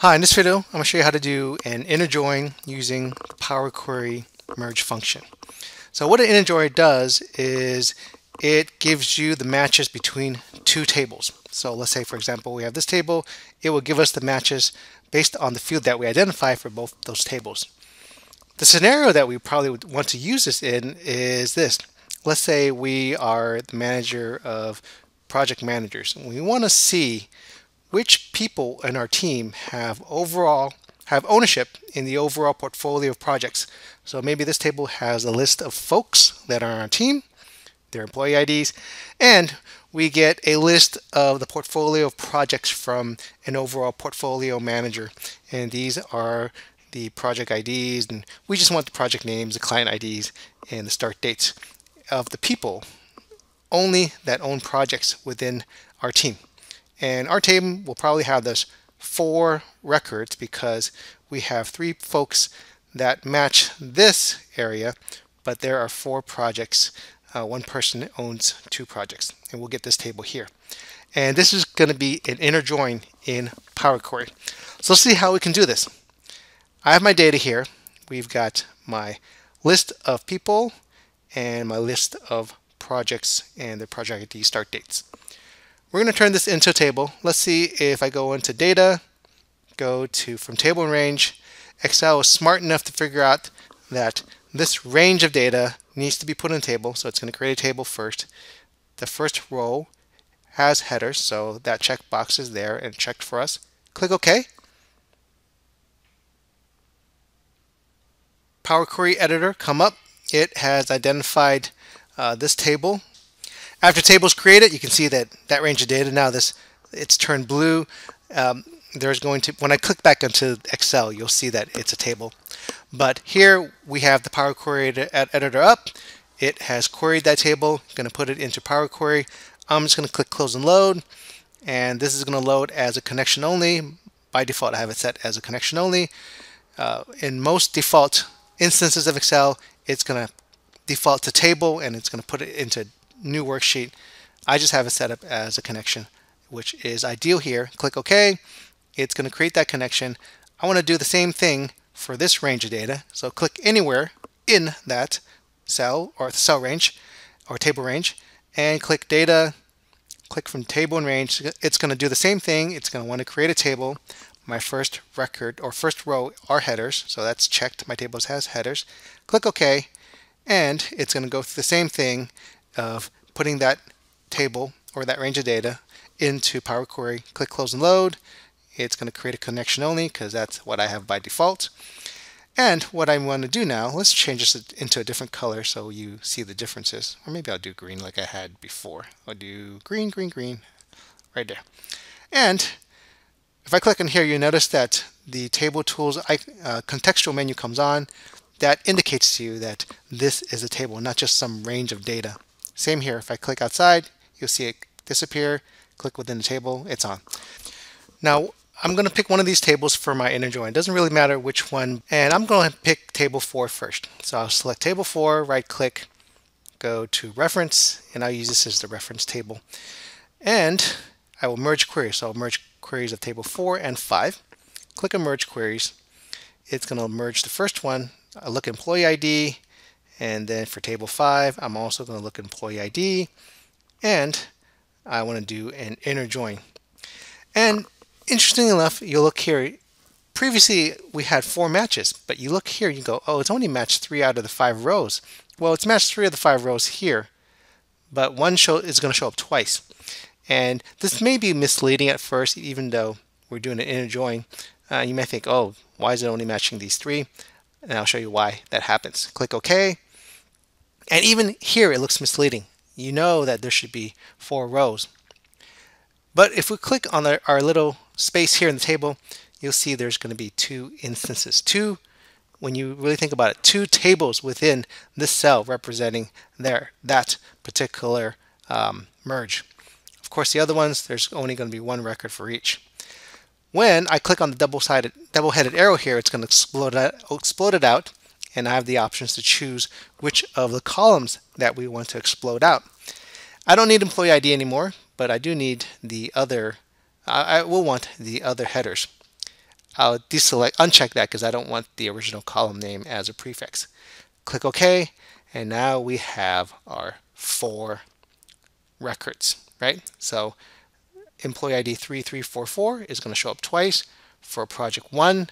Hi, in this video I'm going to show you how to do an inner join using Power Query merge function. So what an inner join does is it gives you the matches between two tables. So let's say, for example, we have this table. It will give us the matches based on the field that we identify for both those tables. The scenario that we probably would want to use this in is this. Let's say we are the manager of project managers, and we want to see which people in our team have ownership in the overall portfolio of projects. So maybe this table has a list of folks that are on our team, their employee IDs, and we get a list of the portfolio of projects from an overall portfolio manager. And these are the project IDs, and we just want the project names, the client IDs, and the start dates of the people only that own projects within our team. And our table will probably have those 4 records because we have 3 folks that match this area, but there are 4 projects. One person owns 2 projects, and we'll get this table here. And this is going to be an inner join in Power Query. So let's see how we can do this. I have my data here. We've got my list of people and my list of projects and their project ID start dates. We're going to turn this into a table. Let's see if I go into data, go to from table and range. Excel is smart enough to figure out that this range of data needs to be put in a table, so it's going to create a table first. The first row has headers, so that checkbox is there and checked for us. Click OK. Power Query Editor come up. It has identified this table. After table's created, you can see that range of data now it's turned blue. When I click back into Excel, you'll see that it's a table. But here we have the Power Query Editor up. It has queried that table. I'm going to put it into Power Query. I'm just going to click close and load, and this is going to load as a connection only. By default, I have it set as a connection only. In most default instances of Excel, it's going to default to table and it's going to put it into new worksheet. I just have it set up as a connection, which is ideal here. Click OK. It's going to create that connection. I want to do the same thing for this range of data. So click anywhere in that cell or cell range or table range and click data, click from table and range. It's going to do the same thing. It's going to want to create a table. My first record or first row are headers, so that's checked. My table has headers. Click OK, and it's going to go through the same thing of putting that table or that range of data into Power Query. Click close and load. It's going to create a connection only because that's what I have by default. And what I want to do now, let's change this into a different color so you see the differences. Or maybe I'll do green like I had before. I'll do green, green, green, right there. And if I click on here, you notice that the table tools contextual menu comes on. That indicates to you that this is a table, not just some range of data. Same here, if I click outside, you'll see it disappear. Click within the table, it's on. Now, I'm going to pick one of these tables for my inner join. It doesn't really matter which one, and I'm going to pick table 4 first. So I'll select table 4, right click, go to reference, and I'll use this as the reference table. And I will merge queries. So I'll merge queries of table 4 and 5. Click on merge queries. It's going to merge the first one. I look employee ID, and then for table 5, I'm also going to look employee ID, and I want to do an inner join. And interestingly enough, you'll look here, previously we had 4 matches, but you look here, you go, oh, it's only matched 3 out of the 5 rows. Well, it's matched 3 of the 5 rows here, but one is going to show up twice. And this may be misleading at first, even though we're doing an inner join. You may think, oh, why is it only matching these 3? And I'll show you why that happens. Click OK. And even here, it looks misleading. You know that there should be 4 rows. But if we click on our little space here in the table, you'll see there's going to be 2 instances. 2, when you really think about it, 2 tables within this cell representing that particular merge. Of course, the other ones, there's only going to be 1 record for each. When I click on the double-headed arrow here, it's going to explode it out, and I have the options to choose which of the columns that we want to explode out. I don't need employee ID anymore, but I will want the other headers. I'll deselect, uncheck that because I don't want the original column name as a prefix. Click OK, and now we have our 4 records, right? So employee ID 3344 is going to show up twice for project 1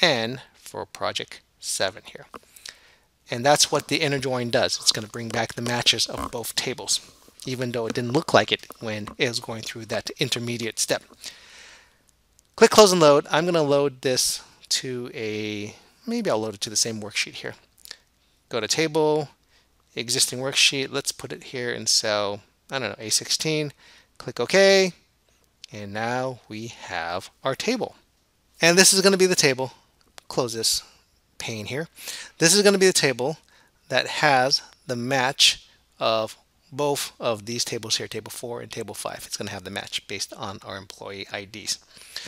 and for project 7 here. And that's what the inner join does. It's going to bring back the matches of both tables, even though it didn't look like it when it was going through that intermediate step. Click close and load. I'm going to load this to a, maybe I'll load it to the same worksheet here. Go to table, existing worksheet. Let's put it here in cell, I don't know, A16. Click OK. And now we have our table. And this is going to be the table. Close this pane here. This is going to be the table that has the match of both of these tables here, table 4 and table 5. It's going to have the match based on our employee IDs.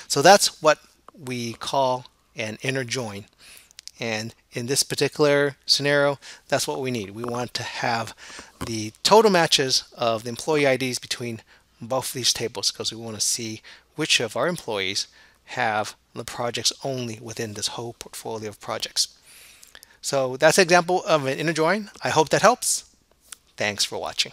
So that's what we call an inner join. And in this particular scenario, that's what we need. We want to have the total matches of the employee IDs between both of these tables because we want to see which of our employees have the projects only within this whole portfolio of projects. So that's an example of an inner join. I hope that helps. Thanks for watching.